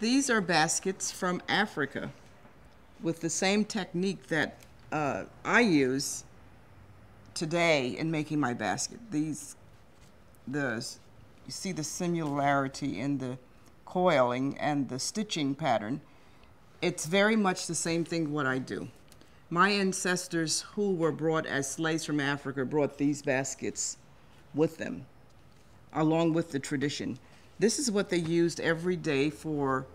These are baskets from Africa with the same technique that I use today in making my basket. You see the similarity in the coiling and the stitching pattern. It's very much the same thing what I do. My ancestors who were brought as slaves from Africa brought these baskets with them, along with the tradition. This is what they used every day for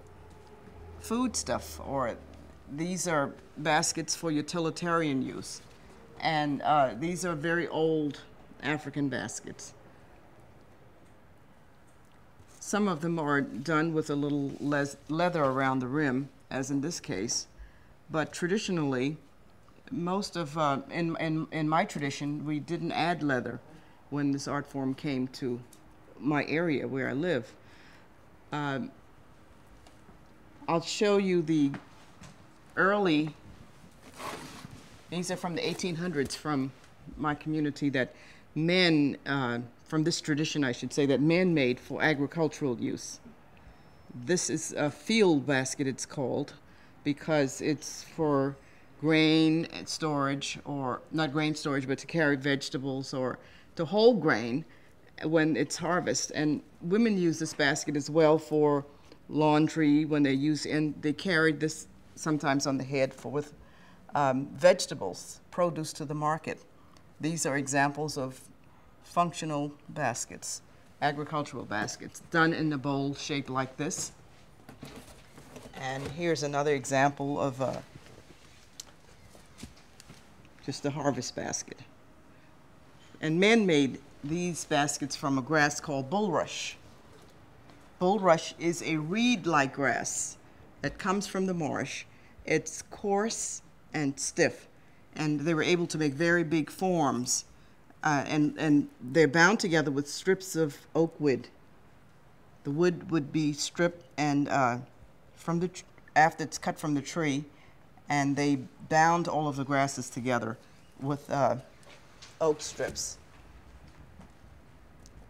food stuff, or these are baskets for utilitarian use. And these are very old African baskets. Some of them are done with a little leather around the rim, as in this case. But traditionally, most of, in my tradition, we didn't add leather when this art form came to my area where I live. I'll show you the early, these are from the 1800s from my community that men, from this tradition I should say, that men made for agricultural use. This is a field basket, it's called, because it's for grain storage, or not grain storage, but to carry vegetables or to whole grain when it's harvest. And women use this basket as well for laundry when they use, and they carried this sometimes on the head for with vegetables, produce to the market. These are examples of functional baskets, agricultural baskets, done in a bowl shape like this. And here's another example of just a harvest basket. And men made these baskets from a grass called bulrush. Bulrush is a reed-like grass that comes from the marsh. It's coarse and stiff, and they were able to make very big forms. And they're bound together with strips of oak wood. The wood would be stripped and after it's cut from the tree, and they bound all of the grasses together with oak strips.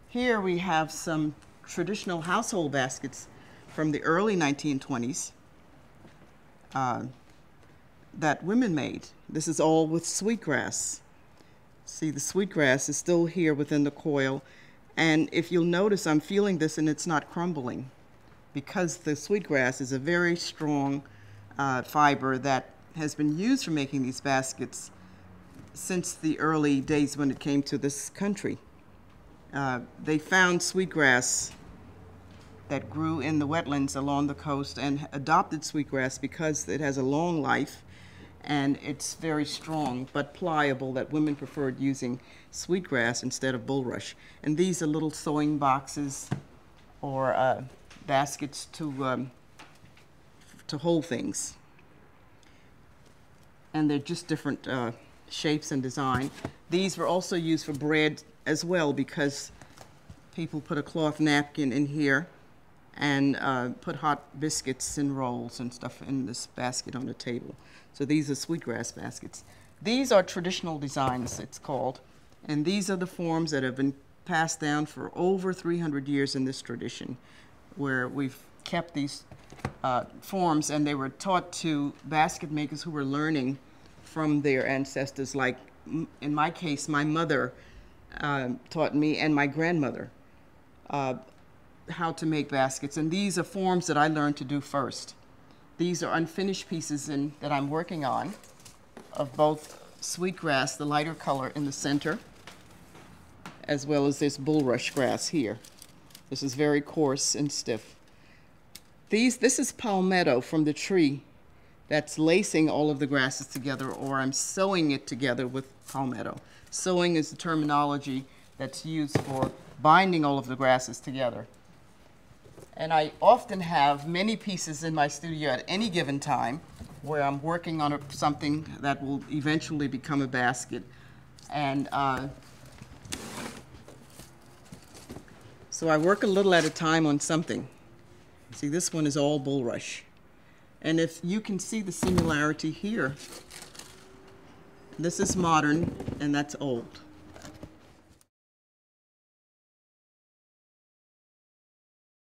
Here we have some traditional household baskets from the early 1920s that women made. This is all with sweetgrass. See, the sweetgrass is still here within the coil. And if you'll notice, I'm feeling this and it's not crumbling, because the sweetgrass is a very strong fiber that has been used for making these baskets since the early days when it came to this country. They found sweetgrass that grew in the wetlands along the coast and adopted sweetgrass because it has a long life and it's very strong but pliable, that women preferred using sweetgrass instead of bulrush. And these are little sewing boxes or baskets to hold things. And they're just different shapes and design. These were also used for bread as well, because people put a cloth napkin in here and put hot biscuits and rolls and stuff in this basket on the table. So these are sweetgrass baskets. These are traditional designs, it's called, and these are the forms that have been passed down for over 300 years in this tradition, where we've kept these forms, and they were taught to basket makers who were learning from their ancestors, like in my case, my mother taught me and my grandmother how to make baskets. And these are forms that I learned to do first. These are unfinished pieces that I'm working on, of both sweetgrass, the lighter color in the center, as well as this bulrush grass here. This is very coarse and stiff. This is palmetto from the tree that's lacing all of the grasses together, or I'm sewing it together with palmetto. Sewing is the terminology that's used for binding all of the grasses together. And I often have many pieces in my studio at any given time where I'm working on something that will eventually become a basket. And so I work a little at a time on something. See, this one is all bulrush. And if you can see the similarity here, this is modern and that's old.